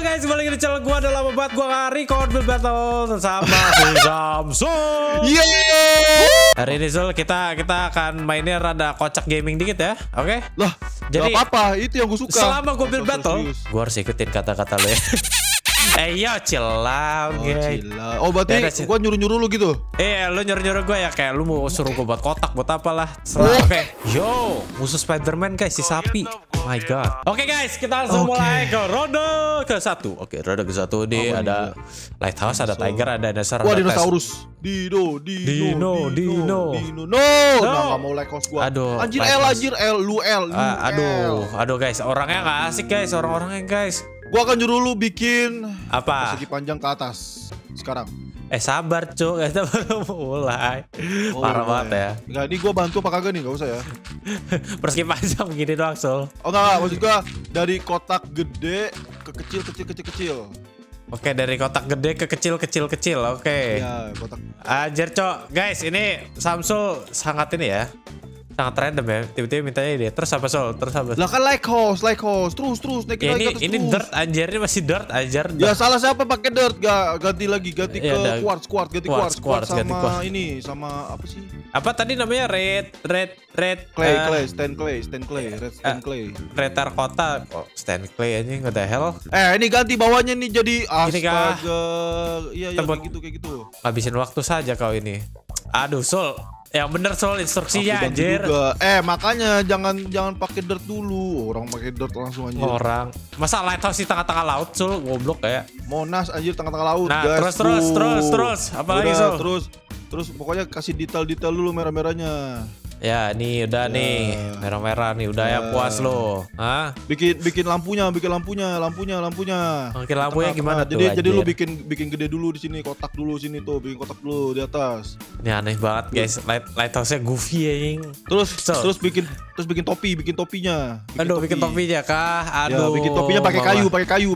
Halo guys, kembali lagi di channel gue. Udah lama banget gue gak record build battle sama si Samsung. Yeay! Hari ini Zul, kita akan mainnya rada kocak gaming dikit ya. Oke? Okay? Loh, jadi apa-apa, itu yang gue suka. Selama gue build battle, gue harus ikutin kata-kata lo ya. Yo, cilam, guys. Oh, berarti ya, gue nyuruh-nyuruh lu gitu? Iya, lu nyuruh-nyuruh gue ya. Kayak lu mau suruh gue buat kotak, buat apalah. Oke. Yo, musuh Spider-Man guys, si sapi. Oh my god. Oke guys, kita langsung mulai ke ronde ke-1. Oke, ronde ke-1 nih ada lighthouse, ada tiger, ada dinosaur. Wah, dinosaurus. Dino. No, enggak mau lighthouse gua. Aduh. Anjir, L. Aduh guys, orangnya enggak asik guys, orang-orangnya guys. Gua akan nyuruh lu bikin apa? Segi panjang ke atas. Sekarang. Sabar, Cuk. Kita baru mulai. Parah banget ya. Enggak, ini gua bantu apa kagak nih? Enggak usah ya. Persegi panjang begini doang, Sol. Oh, enggak, maksud gua dari kotak gede ke kecil. Oke, dari kotak gede ke kecil. Oke. Iya, kotak. Anjir, Cok. Guys, ini Samsul sangat ini ya. Sangat random ya, tiba-tiba mintanya ide. Terus apa Sol? Lah kan like host, terus naik ya, ini dirt anjir, ini masih dirt anjir. Ya salah siapa pakai dirt, gak ganti lagi, ganti ya, ke quartz sama ganti quartz. Ini sama apa sih? Apa tadi namanya red clay, retar kota, stand clay anjing, what the hell? Ini ganti bawahnya nih jadi astaga. Iya kayak gitu. Habisin waktu saja kau ini. Aduh Sol. Ya bener soal instruksinya anjir. Makanya jangan pakai dirt dulu. Orang pakai dirt langsung anjir. Orang. Masa lighthouse di tengah-tengah laut, Sul? Goblok kayak. Monas anjir tengah-tengah laut. Nah, guys, terus. Apalagi Sul? Terus pokoknya kasih detail-detail dulu merah-merahnya. Ya, nih udah ya. Nih merah-merah nih udah ya puas lo. Hah? Bikin lampunya. Oke, lampunya gimana tuh? Jadi lu bikin gede dulu di sini, kotak dulu sini tuh, bikin kotak dulu di atas. Ini aneh banget, guys. Lighthouse-nya goofy anjing. Ya, terus bikin topinya. Bikin topinya kah? Aduh. Ya, bikin topinya pakai kayu.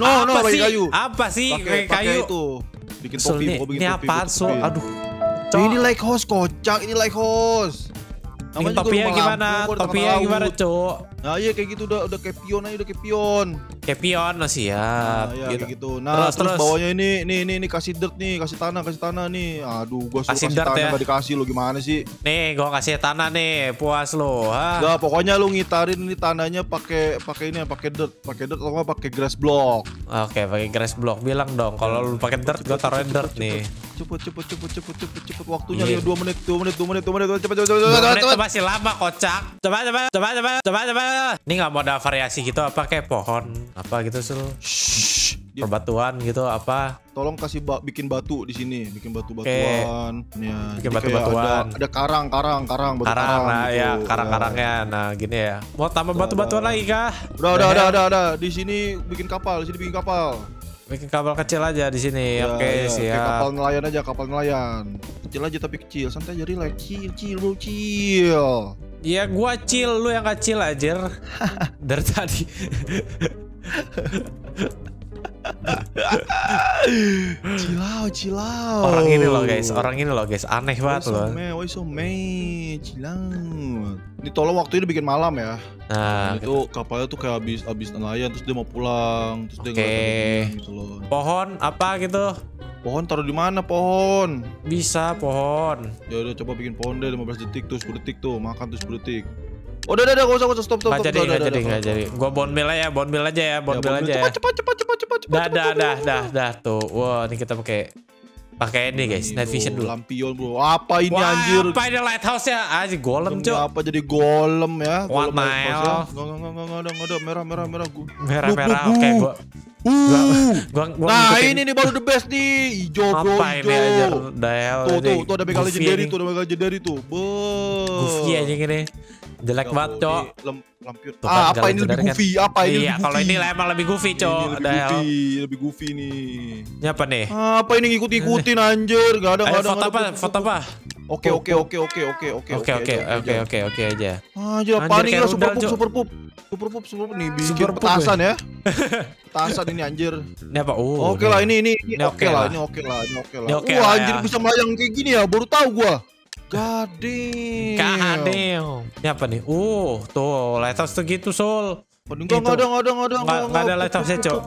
No, pakai kayu. Apa sih? Pakai kayu itu. Bikin topi, ini apaan so? Aduh. Ini lighthouse kocak, ini lighthouse. Namanya topinya gimana? Cok? Nah, iya kayak gitu udah kayak pion aja, Kayak pion masih ya. Nah, iya, gitu. Nah, terus bawahnya ini kasih dirt nih, kasih tanah nih. Aduh, gua suruh kasih tanah ya. Gak dikasih lo gimana sih? Nih, gua kasih tanah nih, puas lo. Enggak, pokoknya lu ngitarin ini tanahnya pakai dirt atau enggak pakai grass block. Oke, pakai grass block. Bilang dong kalau lu pakai dirt, gua taruhin dirt nih. Cepet waktunya ya 2 menit cepet masih lama kocak. Coba. Ini nggak mau ada variasi gitu apa kayak pohon apa gitu Sul. Perbatuan gitu apa? Tolong kasih bikin batu di sini, bikin batu-batuan. Okay. Ya, bikin batu-batuan. Ada karang, batu karang. Nah, gitu. Ya, karang-karangnya. Ya. Nah, gini ya. Mau tambah batu-batuan lagi kah? Udah. Di sini bikin kapal, Bikin kapal kecil aja di sini. Ya, oke, siap. Kayak kapal nelayan. Kecil aja tapi santai aja, relax. Chill. Ya gua chill, lu yang gak chill aja. Dari tadi. Chill out. Orang ini loh guys, aneh banget loh. Ini tolong waktu ini bikin malam ya. Nah, itu kapalnya tuh kayak habis nelayan terus dia mau pulang, terus dia ngeliatin gitu loh. Pohon apa gitu? Pohon taruh di mana pohon? Bisa pohon. Ya udah coba bikin pohon deh 15 detik terus 10 detik tuh, makan terus 10 detik. Udah gak usah stop. Enggak jadi. Gua bone meal aja ya. Cepat. Dah tuh. Wah, ini kita pakai ini guys, night vision dulu. Lampion bro. Apa ini anjir? Apa ini lighthouse-nya? Anjir golem, Cuk. Apa jadi golem ya? Enggak ada merah. Merah. Oke, gua. Nah, ini nih baru the best nih. Hijau bro. Apa ini aja? Tuh ada begal legendary tuh. Goofy aja gini. Jelek banget, Cok. Apa ini lebih goofy? Iya, kalau ini emang lebih goofy, Cok. Lebih goofy nih. Ini apa nih? Apa ini ngikut-ngikutin anjir? Gak ada. Foto apa? Oke aja. Anjir, apaan ini? Super pup. Nih bikin petasan ya. Petasan ini anjir. Ini apa? Oke lah, ini oke lah. Wah, anjir bisa melayang kayak gini ya, baru tahu gua. Gading. Ini apa nih? Tuh lighthouse tuh gitu Sol. Nggak ada lecapnya, Cok.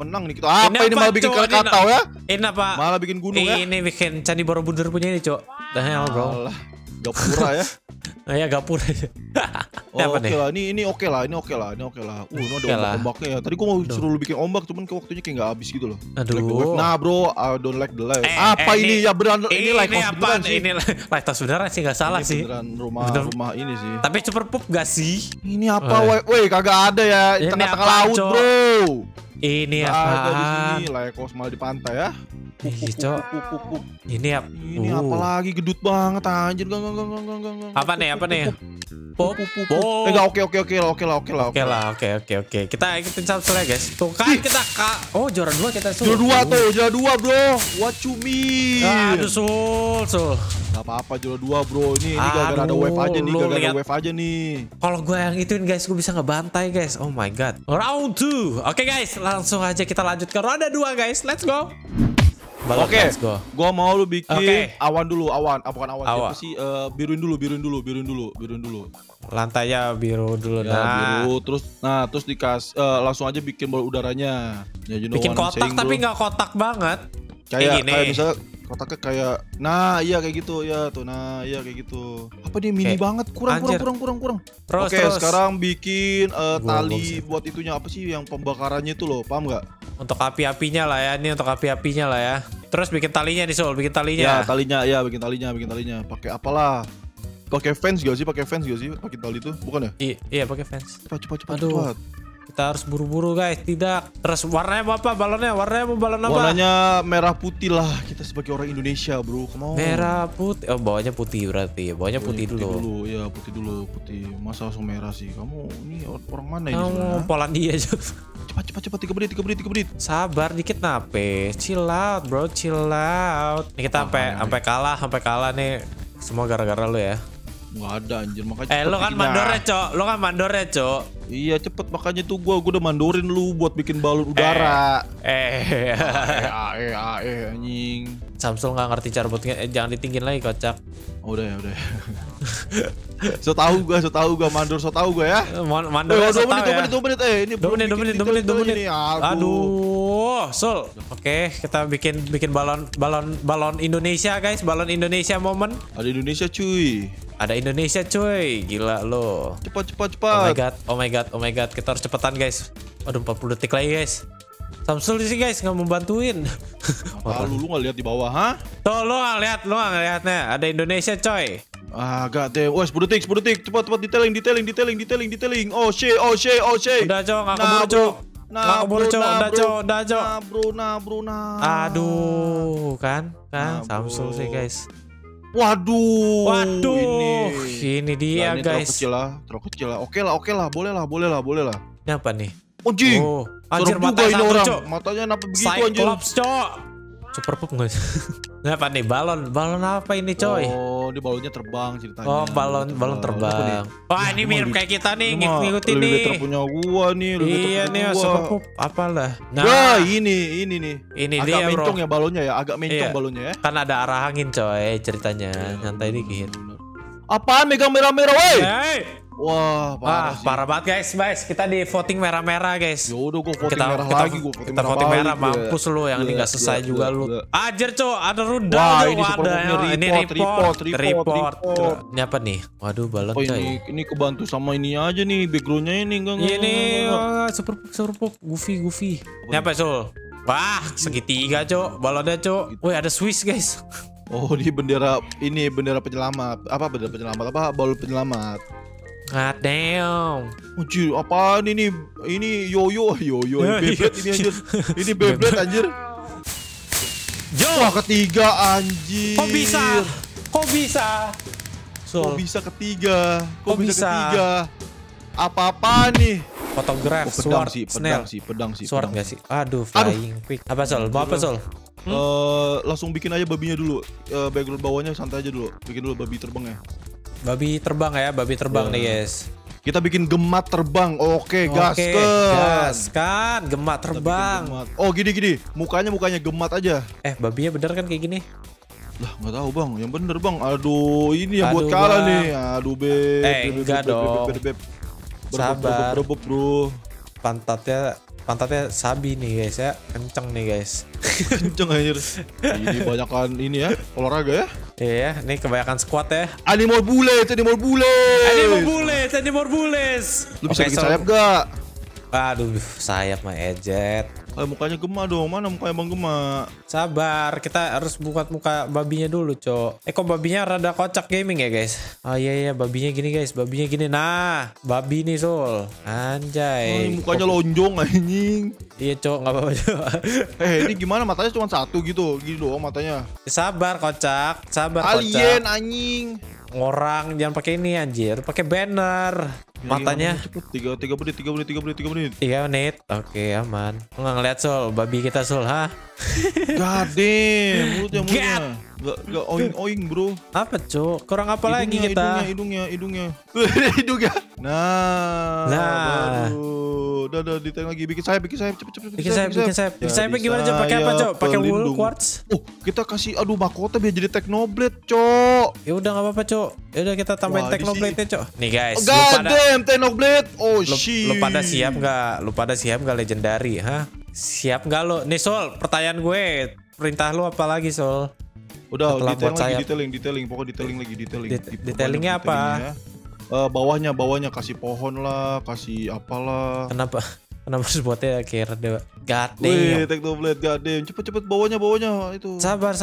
Menang nih kita. Apa ini malah bikin krakatau ya? Ini apa? Malah bikin gunung ya? Ini bikin Candi Borobudur punya ini, Cok. The hell, bro. Gapura ya? Nah ya, gapura ya. Oke lah, ini oke lah, ini oke lah, ini oke lah. Ini ada ombak-ombaknya ya. Tadi gua mau suruh lu bikin ombak, cuman waktunya kayak nggak habis gitu loh. Aduh. Nah bro, I don't like the light. Apa ini ya beneran? Ini light house beneran sih. Ini light house beneran sih, nggak salah sih. Beneran rumah ini sih. Tapi super pop gak sih? Ini apa? Woi, kagak ada ya. Tengah-tengah laut bro. Ini apa? Ada di sini light house malah di pantai ya. Ini apa lagi gedut banget anjir. Apa nih? Oke lah. Kita ikutin Samsung ya guys. Tuh kan kita juara 2 bro. What you mean? Aduh Sul. Gak apa-apa juara 2 bro. Ini gara-gara ada wave aja nih. Kalau gue yang ituin guys, gue bisa ngebantai guys. Oh my god. Round 2. Oke guys, langsung aja kita lanjut ke round 2 guys. Let's go. Oke, gua mau lu bikin awan dulu, bukan awan. Apa sih? Biruin dulu. Lantainya biru dulu. Nah, biru. Terus dikasih langsung aja bikin bola udaranya. Ya, you know, bikin kotak tapi nggak kotak banget. Kayak misalnya kotaknya kayak, nah iya kayak gitu ya tuh, nah iya kayak gitu. Apa dia mini banget? Kurang. Oke, sekarang bikin tali buat itunya apa sih yang pembakarannya itu loh, paham nggak? Untuk api-apinya lah ya, Terus bikin talinya nih Sol, bikin talinya. Pakai apalah? Pakai fence gak sih? Pakai tali itu, bukan ya? Iya, pakai fence. Cepat. Aduh. Cepat. Kita harus buru-buru guys, tidak. Terus warnanya apa? Balonnya, warnanya mau balon apa? Warnanya merah putih lah. Kita sebagai orang Indonesia, bro. Come on. Merah putih. Oh, bawahnya putih berarti. Bawahnya putih dulu. Iya, putih. Masa langsung merah sih. Kamu ini orang mana ini sebenarnya? Polandia aja. Cepat 3 menit. Sabar dikit nape. Chill out bro, chill out. Nih kita sampai kalah nih. Semua gara-gara lu ya. Gak ada anjir, makanya Lu kan mandornya, Cok. Iya, cepet makanya tuh gua udah mandorin lu buat bikin balon udara. Anjing. Samsul gak ngerti cara buatnya, jangan ditinggin lagi kocak. Udah. So tau gua mandor, ya. Mandor. 2 menit. Ini 2 menit. Aduh, Sul. Oke, kita bikin balon Indonesia, guys. Balon Indonesia momen. Ada Indonesia cuy. Gila lo. Cepat. Oh my god. Kita harus cepetan, guys. Aduh, 40 detik lagi, guys. Samsul di sini guys, nggak mau bantuin. Lu nggak lihat di bawah, ha? Tuh, lu nggak lihatnya. Ada Indonesia, coy. Agak deh. Wes, 10 detik. Cepat, detailing. Oh shit. Udah, Cok, nggak keburu, Cok. Udah, Cok. Nah, bro. Aduh, kan. Samsul sih, guys. Waduh. Ini dia, nah, ini guys. Terlalu kecil lah. Oke lah, boleh lah. Ini apa nih? Oh, anjir, matanya kenapa begitu anjir? Cyclops, Cok. Super pop enggak? Kenapa nih balon apa ini, coy? Oh, di balonnya terbang ceritanya. Oh, balon terbang. Wah, ini mirip kayak kita nih, ngikutin nih. Lebih punya gua nih, Iya, super pop apalah. Nah, wah, ini nih. Ini agak dia, mencong ya balonnya ya, agak mencong balonnya ya. Kan ada arah angin, coy, ceritanya. Santai dikit. Apaan megang merah-merah, woi? Wah, parah banget guys. Kita di voting merah-merah guys. Yaudah, gua voting merah lagi. Mampus lu yang ini gak selesai juga lu. Anjir, Cok, ada rudal. Wah, ini report. Ini apa nih? Waduh, balon coy. Ini kebantu sama ini aja nih, backgroundnya ini. Ini super goofy. Ini apa, Sol? Wah, segitiga, Cok. Balonnya, Cok. Wih, ada Swiss guys. Oh, ini bendera penyelamat. Apa bendera penyelamat? Apa balon penyelamat? God damn. Anjir, apaan ini? Ini yoyo. Ini Beyblade anjir. Wah, ketiga anjir. Kok bisa? Kok bisa ketiga? Apa-apaan nih? Fotograf, pedang sih. Sword enggak sih? Aduh, flying pick. Apa Sol? Langsung bikin aja babinya dulu. Background bawahnya santai aja dulu. Bikin dulu babi terbang ya. Babi terbang nih guys. Kita bikin gemat terbang. Oke, gaskan. Gemat terbang. Oh, gini. Mukanya gemat aja. Babinya bener kan kayak gini? Lah, nggak tahu, Bang. Yang bener, Bang. Aduh, ini yang buat kalah nih. Aduh, beb. Enggak dong. sabar, bro. Pantatnya sabi nih guys ya, kenceng nih guys. Kenceng anjir. Ini kebanyakan ini ya, olahraga ya. Iya, ini kebanyakan squat ya. Animal bullets. Lu bisa bikin sayap gak? Aduh, sayap mah ejet. Mukanya Gema dong, mana mukanya Bang Gema? Sabar, kita harus buka muka babinya dulu, Cok. Kok babinya rada kocak gaming ya, guys? Oh iya, babinya gini, guys. Babinya gini. Nah, babi nih, Sol. Anjay. Oh, mukanya lonjong, anjing. Iya, Cok, gak apa-apa, Cok. Ini gimana? Matanya cuma satu gitu. Gini doang matanya. Sabar, kocak. Sabar, kocak. Alien, anjing. Orang, jangan pakai ini, anjir. Pakai banner. Matanya 3 menit. Oke, aman. Lu gak ngeliat Sol, babi kita Sol, ha? Gadem, mulutnya. Gak oing-oing bro. Apa Cok? Kurang apa hidungnya, lagi kita? Hidungnya. Nah. Udah, diteng lagi. Bikin sayap, cepet. Bikin sayap. Bikin sayapnya gimana Cok? Pakai apa Cok? Pakai wool quartz. Kita kasih, aduh mahkota biar jadi Technoblade Cok. Ya udah gak apa-apa Cok. Ya udah kita tambahin Technoblade-nya Cok. Nih guys. Technoblade. Oh shit. Lu pada siap gak? Legendary, ha? Siap gak lo? Nih Sol, pertanyaan gue. Perintah lu apa lagi Sol? Udah detailing apa? Bawahnya kasih pohon lah, kasih apalah. Kenapa harus buatnya kayak rada gading? Wih, Technoblade gading. Cepet bawahnya itu. Sabar.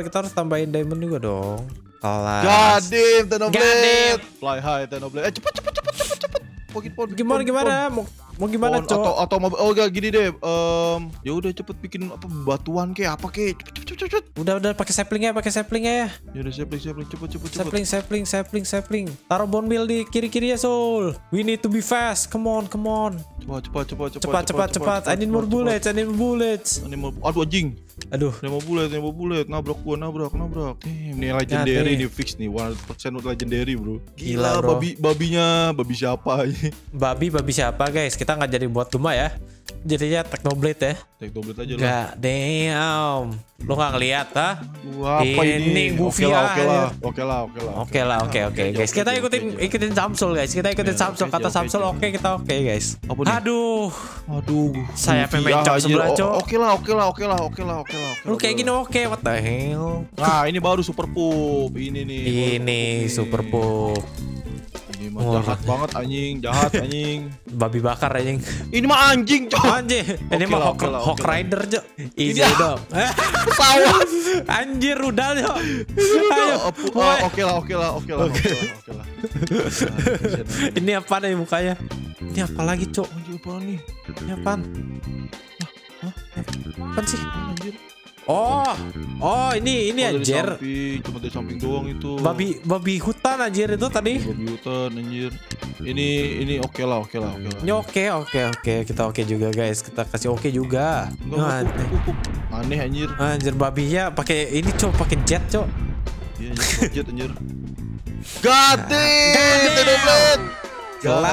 Kita harus tambahin diamond juga dong. Kelas. Gading Technoblade. Fly high Technoblade. Cepet. Gimana? Mau gimana Cok? Atau mau gini deh. Ya udah cepet bikin apa batuan kayak apa kayak. Cepet. Udah pakai saplingnya ya. Ya udah sapling cepet. Sapling. Taruh bone meal di kiri-kiri ya Sol. We need to be fast. Come on. Cepat. I need more bullets. Aduh anjing. Ini mau bulet, nabrak. Ini legendary nih, fix nih, 100% legendary bro. Gila bro. Babi siapa guys, kita nggak jadi buat Gema ya, jadinya Technoblade aja loh. Gak damn, lo nggak ngeliat ha? Ini Goofy lah. Oke lah, guys, kita ikutin Samsung guys, kata Samsung oke guys. Aduh, saya mencok sebelah Cok. Oke lah. Lu kayak gini oke, what the hell? Nah, ini baru super pup. Ini super pup. Jahat banget anjing. Babi bakar anjing. Ini mah anjing Cok. Anjing. Ini mah Hawk Rider Cok. Easy dong. Sawah. Anjir rudal Cok. Oke lah. Ini apaan nih mukanya? Ini apa lagi Cok? Ini apaan sih? Anjir. Oh ini anjir. Cuma dari samping doang itu. Babi hutan anjir itu tadi. Babi hutan anjir. Ini oke lah. Ini oke. Kita oke juga guys. Kita kasih oke juga. Aneh anjir. Anjir babinya pakai ini Cok, pakai jet Cok. Iya, jet anjir. Gade. Legendary. Aduh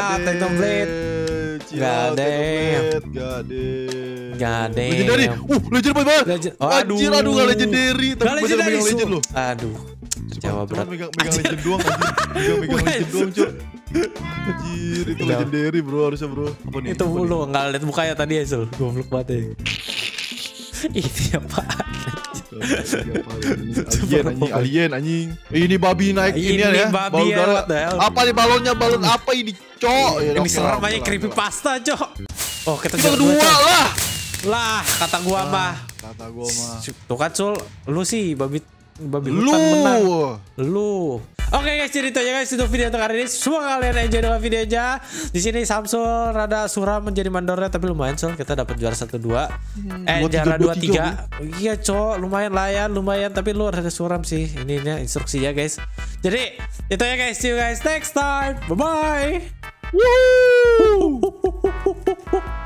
gak legendary. Tapi bener legend loh. Aduh. Jawa berat. Megang legend doang. Cuk. Anjir itu legendary bro harusnya bro. Apa nih? Itu lo gak liat mukanya tadi ya Sul. Goblok banget ya. Ini apaan? Alien anjing. Ini babi naik ini ya. Babi ya. Apa nih balon apa ini Cok? Ini serem aja creepypasta Cok. Oh kita kedua lah kata gua mah. Tuh kan Sul, lu sih babi hutan menang. Lu. Oke guys, jadi itu aja guys untuk video hari ini. Semoga kalian enjoy dengan video aja. Di sini Samsul rada suram menjadi mandornya tapi lumayan Sol, kita dapat juara 1-2. Juara 2-3. Iya Cok, lumayan tapi lu rada suram sih. Ini instruksi ya guys. Jadi itu ya guys, see you guys next time. Bye bye.